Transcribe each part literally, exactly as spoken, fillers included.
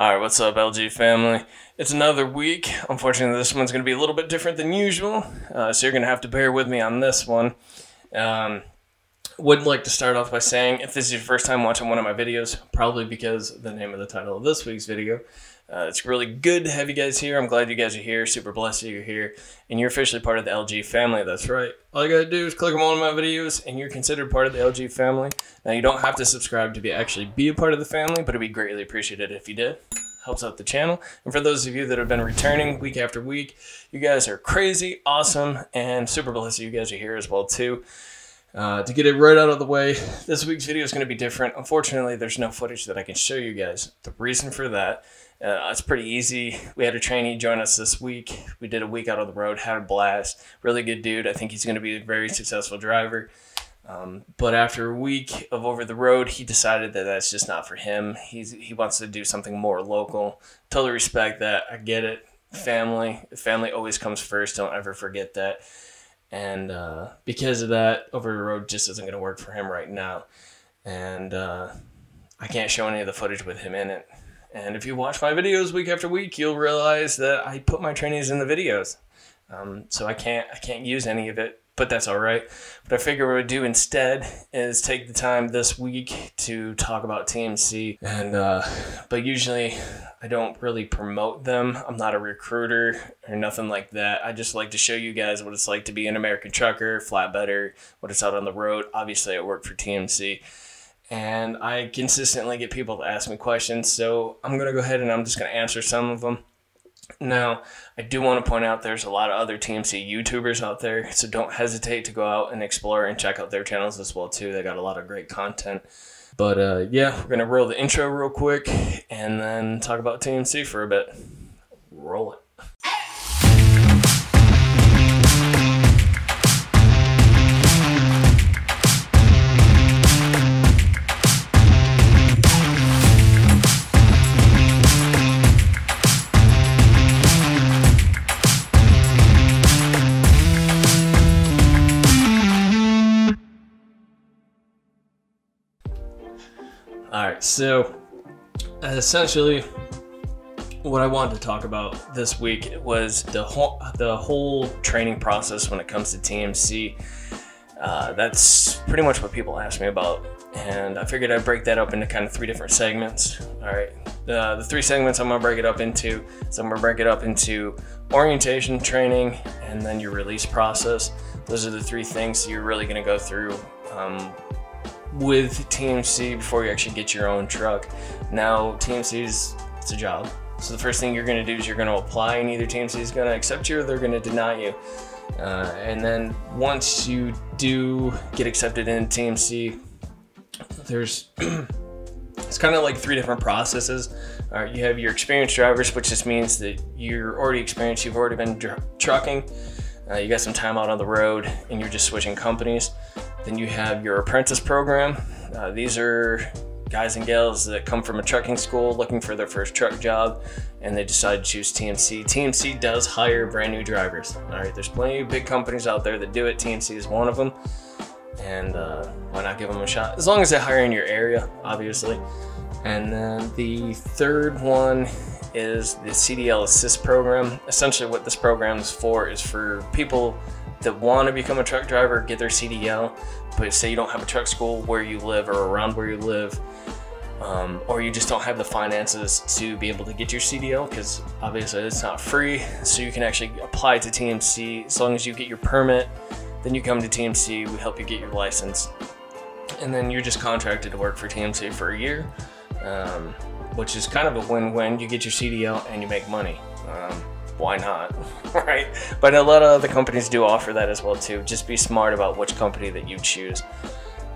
All right, what's up, L G family? It's another week. Unfortunately, this one's going to be a little bit different than usual, uh, so you're going to have to bear with me on this one. Um, would like to start off by saying, if this is your first time watching one of my videos, probably because of the name of the title of this week's video, uh, it's really good to have you guys here. I'm glad you guys are here. Super blessed that you're here, and you're officially part of the L G family. That's right. All you got to do is click on one of my videos, and you're considered part of the L G family. Now, you don't have to subscribe to be actually be a part of the family, but it'd be greatly appreciated if you did. Helps out the channel. And for those of you that have been returning week after week, you guys are crazy, awesome, and super blessed that you guys are here as well too. Uh, to get it right out of the way, this week's video is going to be different. Unfortunately, there's no footage that I can show you guys. The reason for that, uh, it's pretty easy. We had a trainee join us this week. We did a week out on the road, had a blast. Really good dude. I think he's going to be a very successful driver. Um, but after a week of over the road, he decided that that's just not for him. He's, he wants to do something more local. Totally respect that. I get it. Family. Family always comes first. Don't ever forget that. And uh, because of that, over the road just isn't going to work for him right now. And uh, I can't show any of the footage with him in it. And if you watch my videos week after week, you'll realize that I put my trainees in the videos. Um, so I can't, I can't use any of it. But that's all right. What I figure what I would do instead is take the time this week to talk about T M C. And, uh, but usually I don't really promote them. I'm not a recruiter or nothing like that. I just like to show you guys what it's like to be an American trucker, flatbedder, what it's out on the road. Obviously I work for T M C and I consistently get people to ask me questions. So I'm going to go ahead and I'm just going to answer some of them. Now, I do want to point out there's a lot of other T M C YouTubers out there, so don't hesitate to go out and explore and check out their channels as well, too. They got a lot of great content. But, uh, yeah, we're going to roll the intro real quick and then talk about T M C for a bit. Roll it. Alright, so essentially what I wanted to talk about this week was the whole, the whole training process when it comes to T M C. Uh, that's pretty much what people ask me about, and I figured I'd break that up into kind of three different segments. Alright, uh, the three segments I'm going to break it up into, so I'm going to break it up into orientation, training, and then your release process. Those are the three things you're really going to go through um, with T M C before you actually get your own truck. Now, T M C is, it's a job. So the first thing you're gonna do is you're gonna apply, and either T M C is gonna accept you or they're gonna deny you. Uh, and then once you do get accepted in T M C, there's, it's kind of like three different processes. All right, you have your experienced drivers, which just means that you're already experienced, you've already been trucking, uh, you got some time out on the road and you're just switching companies. Then you have your apprentice program. Uh, these are guys and gals that come from a trucking school looking for their first truck job, and they decide to choose T M C. T M C does hire brand new drivers. All right, there's plenty of big companies out there that do it. T M C is one of them, and uh, why not give them a shot? As long as they hire in your area, obviously. And then the third one is the C D L assist program. Essentially what this program is for is for people that want to become a truck driver, get their C D L, but say you don't have a truck school where you live or around where you live, um, or you just don't have the finances to be able to get your C D L, because obviously it's not free. So you can actually apply to T M C. As long as you get your permit, then you come to T M C, we help you get your license. And then you're just contracted to work for T M C for a year, um, which is kind of a win-win. You get your C D L and you make money. Um, Why not, right? But a lot of other companies do offer that as well too. Just be smart about which company that you choose.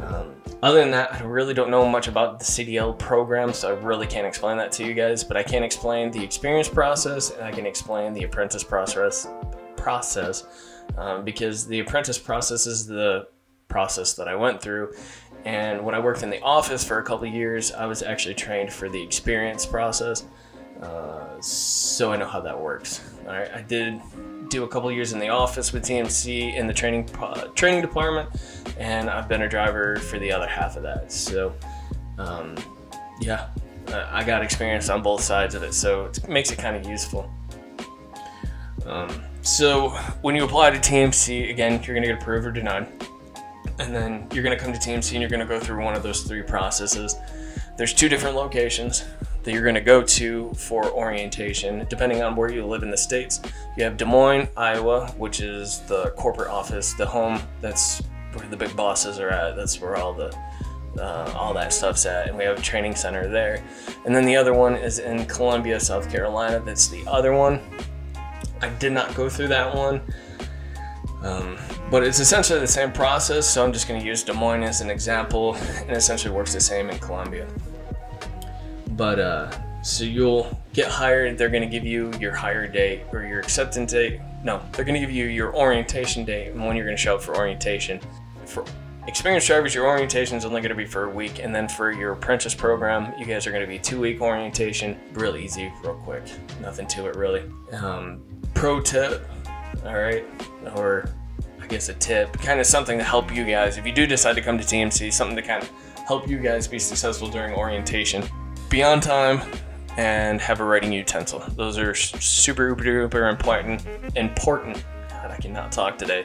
Um, other than that, I really don't know much about the C D L program, so I really can't explain that to you guys, but I can explain the experience process and I can explain the apprentice process, process um, because the apprentice process is the process that I went through. And when I worked in the office for a couple of years, I was actually trained for the experience process. Uh, so I know how that works. All right, I did do a couple of years in the office with T M C in the training uh, training department, and I've been a driver for the other half of that. So, um, yeah, uh, I got experience on both sides of it, so it makes it kind of useful. Um, so when you apply to T M C, again, you're gonna get approved or denied, and then you're gonna come to T M C and you're gonna go through one of those three processes. There's two different locations that you're gonna go to for orientation, depending on where you live in the States. You have Des Moines, Iowa, which is the corporate office, the home, that's where the big bosses are at, that's where all the uh, all that stuff's at, and we have a training center there. And then the other one is in Columbia, South Carolina, that's the other one. I did not go through that one, um, but it's essentially the same process, so I'm just gonna use Des Moines as an example, and essentially works the same in Columbia. But uh, so you'll get hired, they're gonna give you your hire date or your acceptance date. No, they're gonna give you your orientation date and when you're gonna show up for orientation. For experienced drivers, your orientation is only gonna be for a week, and then for your apprentice program, you guys are gonna be two week orientation. Real easy, real quick, nothing to it really. Um, pro tip, all right, or I guess a tip, kind of something to help you guys. If you do decide to come to T M C, something to kind of help you guys be successful during orientation. Be on time and have a writing utensil. Those are super duper important. Important. God, I cannot talk today.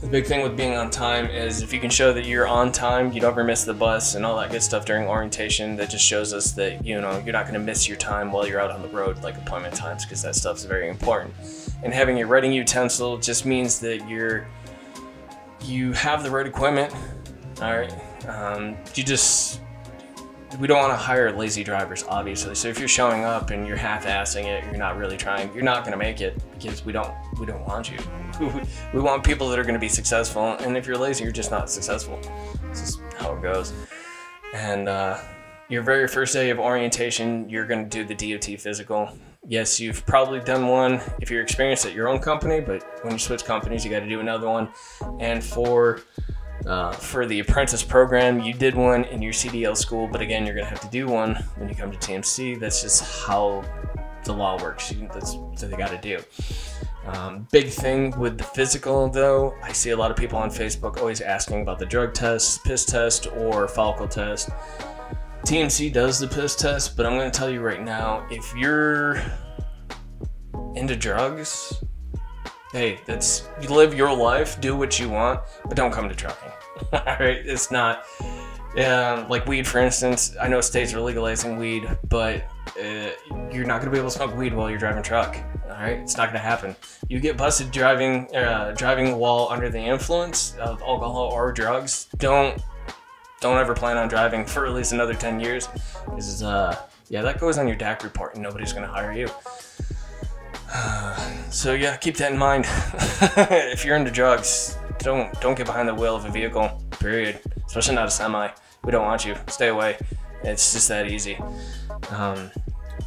The big thing with being on time is if you can show that you're on time, you never miss the bus and all that good stuff during orientation. That just shows us that, you know, you're not going to miss your time while you're out on the road, like appointment times, because that stuff's very important. And having your writing utensil just means that you're you have the right equipment. All right, um, you just. We don't want to hire lazy drivers, obviously. So if you're showing up and you're half-assing it, you're not really trying, you're not going to make it, because we don't we don't want you. We want people that are going to be successful, and if you're lazy, you're just not successful. This is how it goes. And uh, your very first day of orientation, you're going to do the D O T physical. Yes, you've probably done one if you're experienced at your own company, but when you switch companies, you got to do another one. And for Uh, for the apprentice program, you did one in your C D L school, but again, you're gonna have to do one when you come to T M C. That's just how the law works. You, that's what they gotta do. Um, big thing with the physical though, I see a lot of people on Facebook always asking about the drug test, piss test, or follicle test. T M C does the piss test, but I'm gonna tell you right now, if you're into drugs, hey, that's, you live your life, do what you want, but don't come to trucking. All right, it's not, um, like weed, for instance. I know states are legalizing weed, but uh, you're not gonna be able to smoke weed while you're driving truck. All right, it's not gonna happen. You get busted driving, uh, driving while under the influence of alcohol or drugs. Don't, don't ever plan on driving for at least another ten years. This is, uh, yeah, that goes on your D A C report, and nobody's gonna hire you. So yeah, keep that in mind. If you're into drugs, don't don't get behind the wheel of a vehicle, period. Especially not a semi. We don't want you. Stay away. It's just that easy. Um,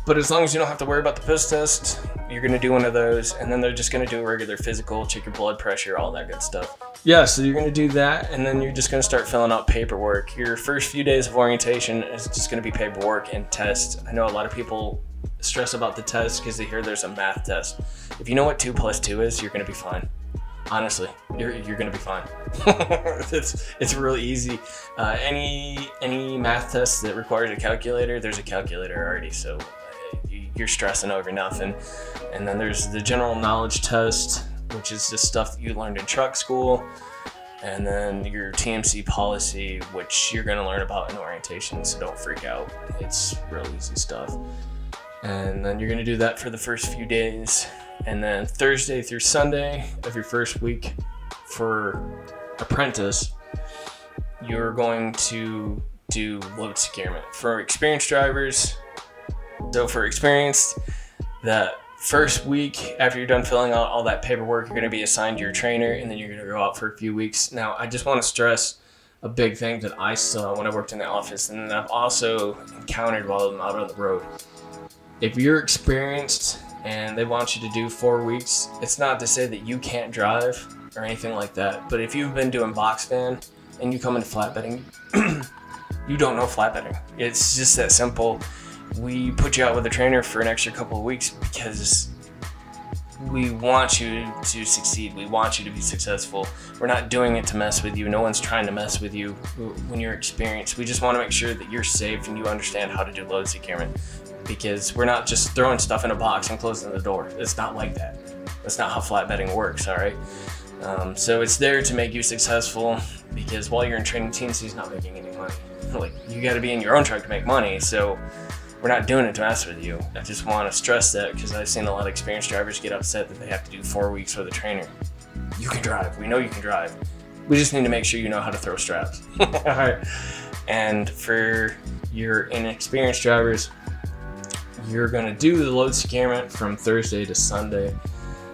but as long as you don't have to worry about the piss test, you're gonna do one of those, and then they're just gonna do a regular physical, check your blood pressure, all that good stuff. Yeah, so you're gonna do that, and then you're just gonna start filling out paperwork. Your first few days of orientation is just gonna be paperwork and tests. I know a lot of people stress about the test because they hear there's a math test. If you know what two plus two is, you're gonna be fine. Honestly, you're, you're gonna be fine. it's it's really easy. Uh, any any math test that requires a calculator, there's a calculator already, so you're stressing over nothing. And then there's the general knowledge test, which is just stuff that you learned in truck school. And then your T M C policy, which you're gonna learn about in orientation, so don't freak out. It's real easy stuff. And then you're gonna do that for the first few days. And then Thursday through Sunday of your first week for apprentice, you're going to do load securement. For experienced drivers, so for experienced, that first week after you're done filling out all that paperwork, you're gonna be assigned your trainer, and then you're gonna go out for a few weeks. Now, I just wanna stress a big thing that I saw when I worked in the office, and I've also encountered while I'm out on the road. If you're experienced and they want you to do four weeks, it's not to say that you can't drive or anything like that, but if you've been doing box van and you come into flatbedding, you don't know flatbedding. It's just that simple. We put you out with a trainer for an extra couple of weeks because we want you to succeed. We want you to be successful. We're not doing it to mess with you. No one's trying to mess with you when you're experienced. We just want to make sure that you're safe and you understand how to do load securement, because we're not just throwing stuff in a box and closing the door. It's not like that. That's not how flatbedding works, all right? Um, so it's there to make you successful, because while you're in training, T M C's not making any money. Like, you gotta be in your own truck to make money. So we're not doing it to mess with you. I just wanna stress that, because I've seen a lot of experienced drivers get upset that they have to do four weeks with a trainer. You can drive, we know you can drive. We just need to make sure you know how to throw straps. All right. And for your inexperienced drivers, you're gonna do the load securement from Thursday to Sunday.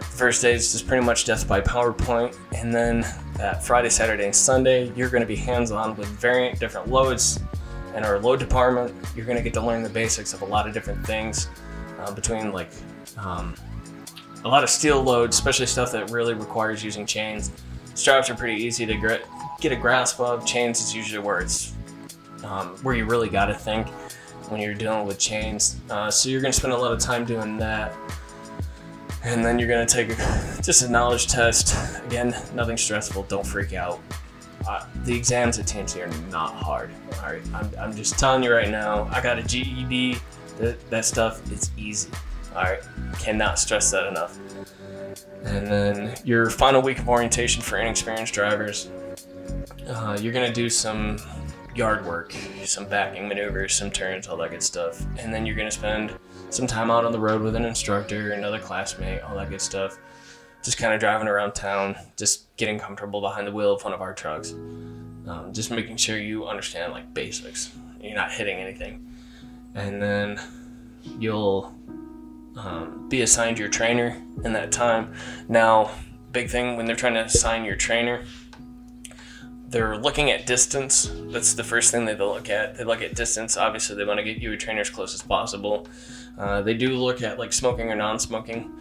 First day is just pretty much death by PowerPoint, and then that Friday, Saturday, and Sunday, you're gonna be hands-on with variant different loads in our load department. You're gonna get to learn the basics of a lot of different things uh, between like um, a lot of steel loads, especially stuff that really requires using chains. Straps are pretty easy to grit, get a grasp of. Chains is usually where it's um, where you really gotta think when you're dealing with chains. Uh, so you're gonna spend a lot of time doing that. And then you're gonna take just a knowledge test. Again, nothing stressful, don't freak out. Uh, the exams at T M C are not hard, all right? I'm, I'm just telling you right now, I got a G E D, that, that stuff is easy, all right? Cannot stress that enough. And then your final week of orientation for inexperienced drivers, uh, you're gonna do some yard work, some backing maneuvers, some turns, all that good stuff. And then you're gonna spend some time out on the road with an instructor, another classmate, all that good stuff. Just kind of driving around town, just getting comfortable behind the wheel of one of our trucks. Um, just making sure you understand like basics. You're not hitting anything. And then you'll um, be assigned your trainer in that time. Now, big thing when they're trying to assign your trainer, they're looking at distance. That's the first thing they look at. They look at distance. Obviously, they want to get you a trainer as close as possible. Uh, they do look at like smoking or non-smoking,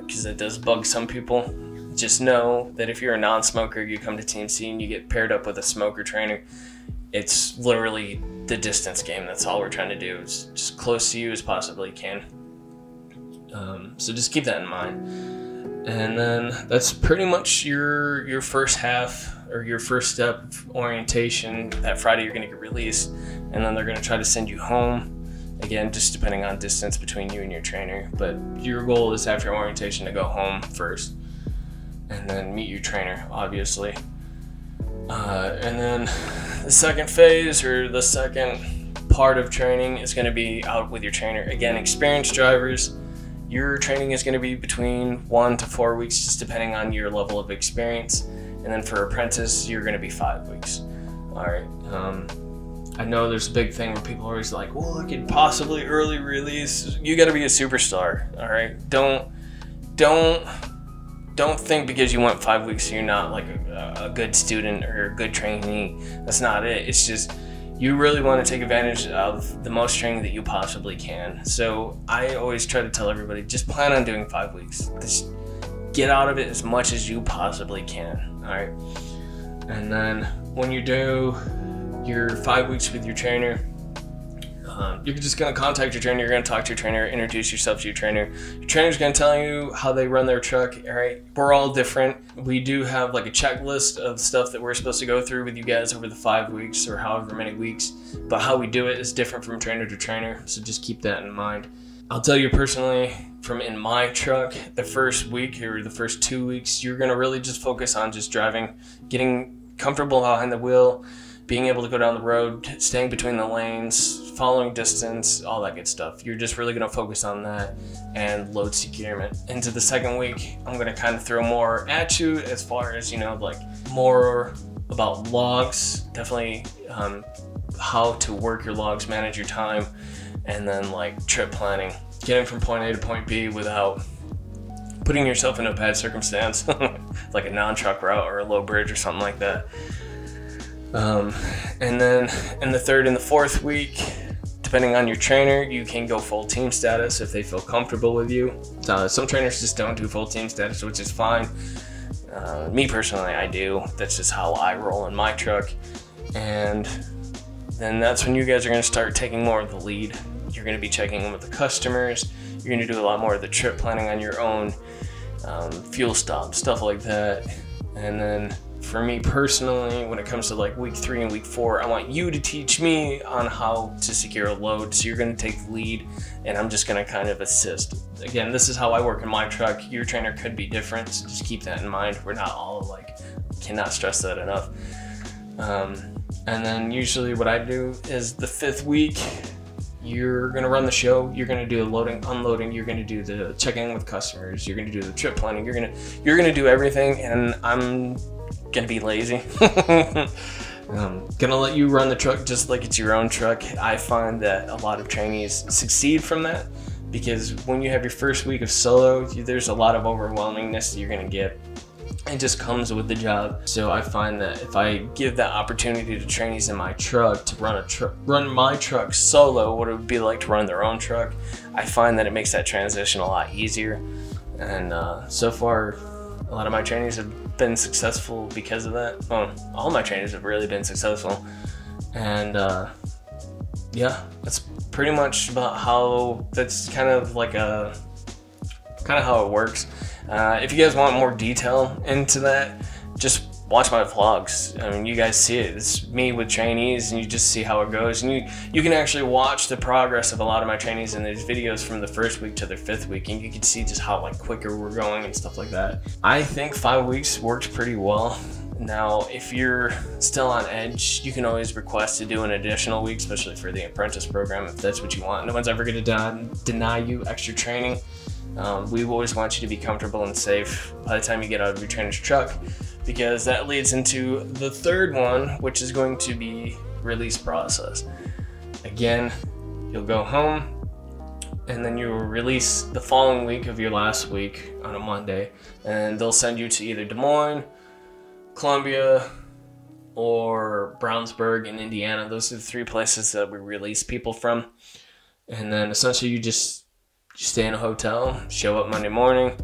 because uh, it does bug some people. Just know that if you're a non-smoker, you come to T M C and you get paired up with a smoker trainer, it's literally the distance game. That's all we're trying to do, is just close to you as possibly can. Um, so just keep that in mind. And then that's pretty much your your first half, or your first step orientation. That Friday you're gonna get released, and then they're gonna try to send you home. Again, just depending on distance between you and your trainer, but your goal is after orientation to go home first and then meet your trainer, obviously. Uh, and then the second phase, or the second part of training, is gonna be out with your trainer. Again, experienced drivers, your training is gonna be between one to four weeks, just depending on your level of experience. And then for apprentice, you're gonna be five weeks. All right. Um, I know there's a big thing where people are always like, well, I could possibly early release. You gotta be a superstar, all right? Don't, don't, don't think because you went five weeks, you're not like a, a good student or a good trainee. That's not it. It's just, you really wanna take advantage of the most training that you possibly can. So I always try to tell everybody, just plan on doing five weeks. Just get out of it as much as you possibly can. All right, and then when you do your five weeks with your trainer, um, you're just gonna contact your trainer, you're gonna talk to your trainer, introduce yourself to your trainer. Your trainer's gonna tell you how they run their truck, all right? We're all different. We do have like a checklist of stuff that we're supposed to go through with you guys over the five weeks or however many weeks, but how we do it is different from trainer to trainer, so just keep that in mind. I'll tell you personally, from in my truck, the first week or the first two weeks, you're gonna really just focus on just driving, getting comfortable behind the wheel, being able to go down the road, staying between the lanes, following distance, all that good stuff. You're just really gonna focus on that and load securement. Into the second week, I'm gonna kind of throw more at you as far as, you know, like more about logs, definitely um, how to work your logs, manage your time, and then like trip planning, getting from point A to point B without putting yourself in a bad circumstance, like a non-truck route or a low bridge or something like that. Um, and then in the third and the fourth week, depending on your trainer, you can go full team status if they feel comfortable with you. Uh, some trainers just don't do full team status, which is fine. Uh, me personally, I do. That's just how I roll in my truck. And then that's when you guys are gonna start taking more of the lead. you're going to be checking in with the customers. You're going to do a lot more of the trip planning on your own, um, fuel stops, stuff like that. And then for me personally, when it comes to like week three and week four, I want you to teach me on how to secure a load. So you're going to take the lead and I'm just going to kind of assist. Again, this is how I work in my truck. Your trainer could be different. So just keep that in mind. We're not all like, cannot stress that enough. Um, and then usually what I do is the fifth week, you're going to run the show. You're going to do the loading, unloading. You're going to do the checking with customers. You're going to do the trip planning. You're going to, you're going to do everything. And I'm gonna be lazy. um, gonna let you run the truck just like it's your own truck. I find that a lot of trainees succeed from that, because when you have your first week of solo, there's a lot of overwhelmingness that you're gonna get. It just comes with the job. So I find that if I give that opportunity to trainees in my truck to run a tr run my truck solo, what it would be like to run their own truck, I find that it makes that transition a lot easier. And uh, so far, a lot of my trainees have been successful because of that. Well, all my trainers have really been successful. And uh, yeah, that's pretty much about how, that's kind of like a, kind of how it works. Uh, if you guys want more detail into that, just watch my vlogs. I mean, you guys see it. It's me with trainees and you just see how it goes. And you, you can actually watch the progress of a lot of my trainees in these videos from the first week to their fifth week. And you can see just how like quicker we're going and stuff like that. I think five weeks worked pretty well. Now, if you're still on edge, you can always request to do an additional week, especially for the apprentice program, if that's what you want. No one's ever gonna de- deny you extra training. Um, we always want you to be comfortable and safe by the time you get out of your trainer's truck, because that leads into the third one, which is going to be release process. Again, you'll go home and then you will release the following week of your last week on a Monday, and they'll send you to either Des Moines, Columbia, or Brownsburg in Indiana. Those are the three places that we release people from. And then essentially you just you stay in a hotel, show up Monday morning,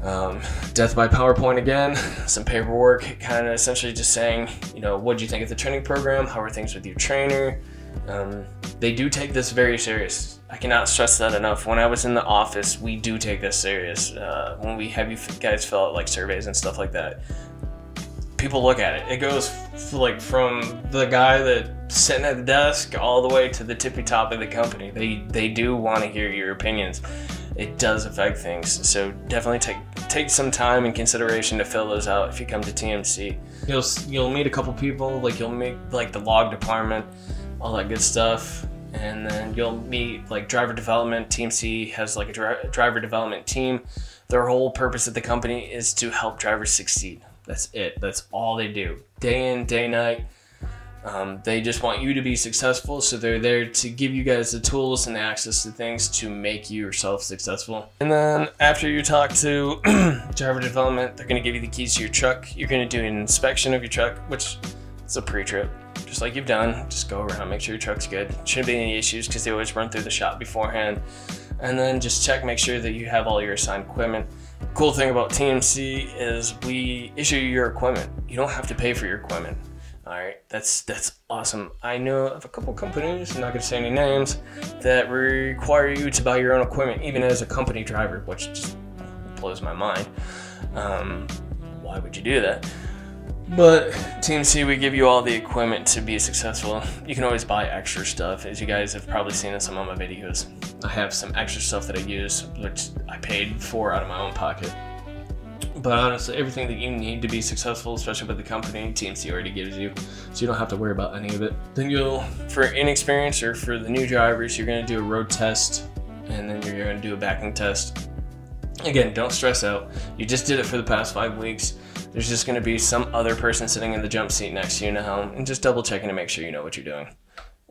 um, death by PowerPoint again, some paperwork, kind of essentially just saying, you know, what do you think of the training program? How are things with your trainer? Um, they do take this very serious. I cannot stress that enough. When I was in the office, we do take this serious. Uh, when we have you guys fill out like surveys and stuff like that, people look at it. It goes like from the guy that's sitting at the desk all the way to the tippy top of the company. They they do want to hear your opinions. It does affect things. So definitely take take some time and consideration to fill those out if you come to T M C. You'll you'll meet a couple people, like you'll meet like the log department, all that good stuff. And then you'll meet like driver development. T M C has like a dri driver development team. Their whole purpose of the company is to help drivers succeed. That's it. That's all they do. Day in, day night. Um, they just want you to be successful. So they're there to give you guys the tools and the access to things to make you yourself successful. And then after you talk to driver development, they're going to give you the keys to your truck. You're going to do an inspection of your truck, which is a pre-trip. Just like you've done, just go around, make sure your truck's good. Shouldn't be any issues because they always run through the shop beforehand. And then just check, make sure that you have all your assigned equipment. Cool thing about T M C is we issue your equipment. You don't have to pay for your equipment. All right, that's that's awesome. I know of a couple companies, I'm not gonna say any names, that require you to buy your own equipment, even as a company driver, which just blows my mind. Um, why would you do that? But T M C, we give you all the equipment to be successful. You can always buy extra stuff, as you guys have probably seen in some of my videos. I have some extra stuff that I use, which I paid for out of my own pocket. But honestly, everything that you need to be successful, especially with the company, T M C already gives you, so you don't have to worry about any of it. Then you'll, for inexperienced or for the new drivers, you're gonna do a road test, and then you're gonna do a backing test. Again, don't stress out. You just did it for the past five weeks. There's just gonna be some other person sitting in the jump seat next to you now and just double checking to make sure you know what you're doing.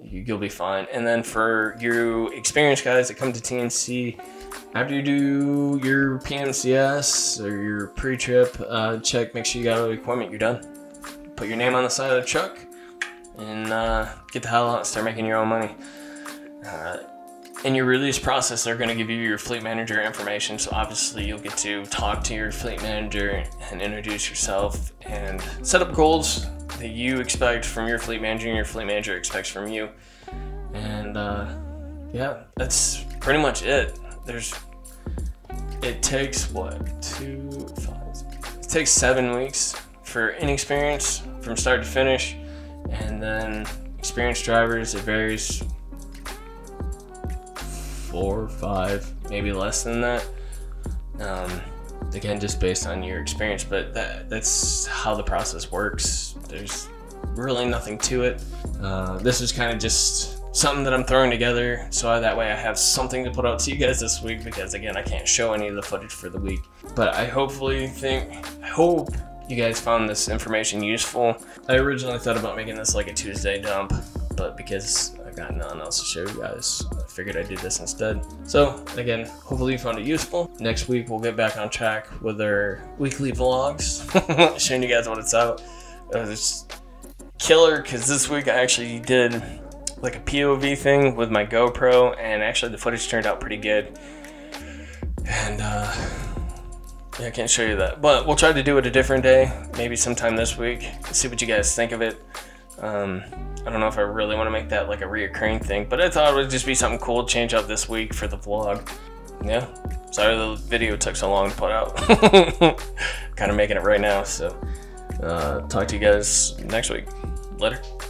You'll be fine. And then for your experienced guys that come to T M C, after you do your P M C S or your pre-trip uh, check, make sure you got all the equipment, you're done. Put your name on the side of the truck and uh, get the hell out and start making your own money. Uh, In your release process, they're gonna give you your fleet manager information. So obviously you'll get to talk to your fleet manager and introduce yourself and set up goals that you expect from your fleet manager and your fleet manager expects from you. And uh, yeah, that's pretty much it. There's, it takes what, two, five, six, it takes seven weeks for inexperience from start to finish, and then experienced drivers, it varies four, five, maybe less than that. Um, again, just based on your experience, but that, that's how the process works. There's really nothing to it. Uh, this is kind of just something that I'm throwing together, so that way I have something to put out to you guys this week, because again, I can't show any of the footage for the week. But I hopefully think, I hope you guys found this information useful. I originally thought about making this like a Tuesday dump, but because I've got nothing else to show you guys, I figured I'd do this instead. So again, hopefully you found it useful. Next week, we'll get back on track with our weekly vlogs, showing you guys what it's out. It was just killer, because this week I actually did like a P O V thing with my GoPro, and actually the footage turned out pretty good. And uh, yeah, I can't show you that, but we'll try to do it a different day, maybe sometime this week. See what you guys think of it. Um, I don't know if I really want to make that like a reoccurring thing, but I thought it would just be something cool to change up this week for the vlog. Yeah, sorry the video took so long to put out. Kind of making it right now, so. Uh, talk to you guys next week. Later.